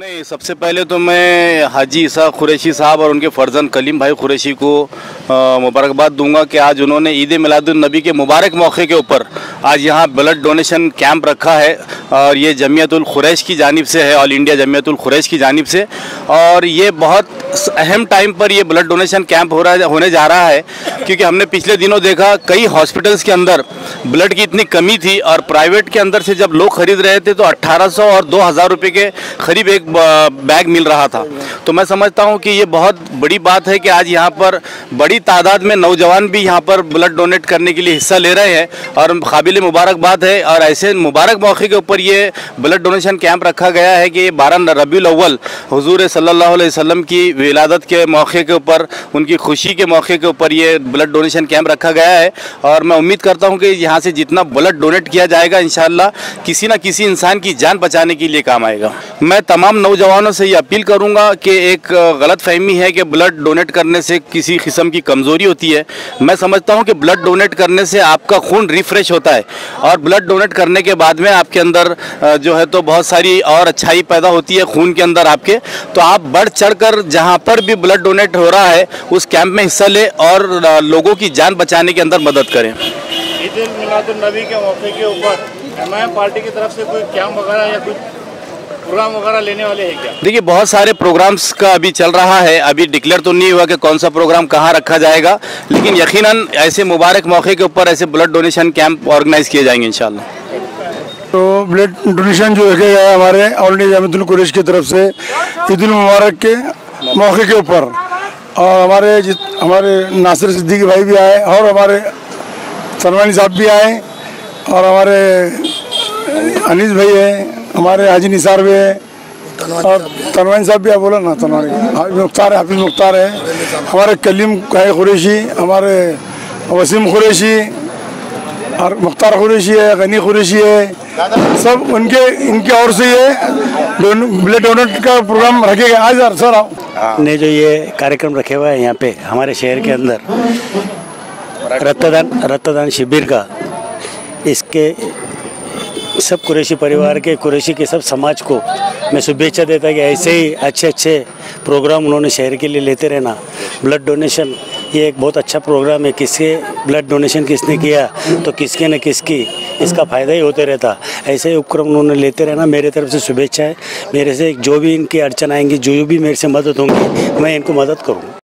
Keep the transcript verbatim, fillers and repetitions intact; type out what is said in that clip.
नहीं, सबसे पहले तो मैं हाजी ईसा कुरैशी साहब और उनके फर्जन कलीम भाई कुरैशी को मुबारकबाद दूंगा कि आज उन्होंने ईद मिलाद नबी के मुबारक मौके के ऊपर आज यहाँ ब्लड डोनेशन कैंप रखा है और ये जमीयतुल कुरैश की जानिब से है, ऑल इंडिया जमीयतुल कुरैश की जानिब से। और ये बहुत अहम टाइम पर ये ब्लड डोनेशन कैंप हो रहा होने जा रहा है क्योंकि हमने पिछले दिनों देखा कई हॉस्पिटल्स के अंदर ब्लड की इतनी कमी थी और प्राइवेट के अंदर से जब लोग खरीद रहे थे तो अट्ठारह सौ और दो हज़ार रुपए के करीब एक बैग मिल रहा था। तो मैं समझता हूं कि ये बहुत बड़ी बात है कि आज यहां पर बड़ी तादाद में नौजवान भी यहां पर ब्लड डोनेट करने के लिए हिस्सा ले रहे हैं और काबिल मुबारकबाद है। और ऐसे मुबारक मौके के ऊपर ये ब्लड डोनेशन कैंप रखा गया है कि बारा रबी उल अव्वल हुजूर सल्लल्लाहु अलैहि वसल्लम की विलादत के मौके के ऊपर, उनकी खुशी के मौके के ऊपर ये ब्लड डोनेशन कैंप रखा गया है। और मैं उम्मीद करता हूँ कि यहाँ से जितना ब्लड डोनेट किया जाएगा इंशाल्लाह किसी ना किसी इंसान की जान बचाने के लिए काम आएगा। मैं तमाम नौजवानों से ये अपील करूँगा कि एक गलत फहमी है कि ब्लड डोनेट करने से किसी किस्म की कमज़ोरी होती है। मैं समझता हूँ कि ब्लड डोनेट करने से आपका खून रिफ्रेश होता है और ब्लड डोनेट करने के बाद में आपके अंदर जो है तो बहुत सारी और अच्छाई पैदा होती है खून के अंदर आपके। तो आप बढ़ चढ़ कर जहाँ पर भी ब्लड डोनेट हो रहा है उस कैंप में हिस्सा लें और लोगों की जान बचाने के अंदर मदद करें। ईद मिलाद नबी के मौके के ऊपर एम आई एम पार्टी की तरफ से कोई कैंप वगैरह या कुछ प्रोग्राम वगैरह लेने वाले हैं क्या? देखिए, बहुत सारे प्रोग्राम्स का अभी चल रहा है, अभी डिक्लेयर तो नहीं हुआ कि कौन सा प्रोग्राम कहाँ रखा जाएगा, लेकिन यकीनन ऐसे मुबारक मौके के ऊपर ऐसे ब्लड डोनेशन कैंप ऑर्गेनाइज किए जाएंगे इंशाल्लाह। तो ब्लड डोनेशन जो रखे गए हमारे ऑल इंडिया जमीयतुल कुरैश की तरफ से ईद मुबारक के मौके के ऊपर, और हमारे हमारे नासिर सद्दीक भाई भी आए और हमारे सलमानी साहब भी आए और हमारे अनिल भाई हैं, हमारे हाजी निसार भी हैं और तनवानी साहब भी, आप बोला ना तनवानी, मुख्तार है, हाफिज़ मुख्तार है, हमारे कलीम भाई कुरैशी, हमारे वसीम कुरेशी और मुख्तार कुरैशी है, गनी कुरेशी है, सब उनके इनके और से ये ब्लड डोनेट का प्रोग्राम रखेगा आज। सर सर ने जो ये कार्यक्रम रखे हुआ है यहाँ पे हमारे शहर के अंदर रक्तदान रक्तदान शिविर का, इसके सब कुरैशी परिवार के कुरैशी के सब समाज को मैं शुभेच्छा देता कि ऐसे ही अच्छे अच्छे प्रोग्राम उन्होंने शहर के लिए लेते रहना। ब्लड डोनेशन ये एक बहुत अच्छा प्रोग्राम है, किसके ब्लड डोनेशन किसने किया तो किसके न किसकी इसका फ़ायदा ही होते रहता, ऐसे ही उपक्रम उन्होंने लेते रहना। मेरे तरफ से शुभेच्छा है, मेरे से जो भी इनकी अड़चन आएंगी, जो भी मेरे से मदद होंगी मैं इनको मदद करूँ।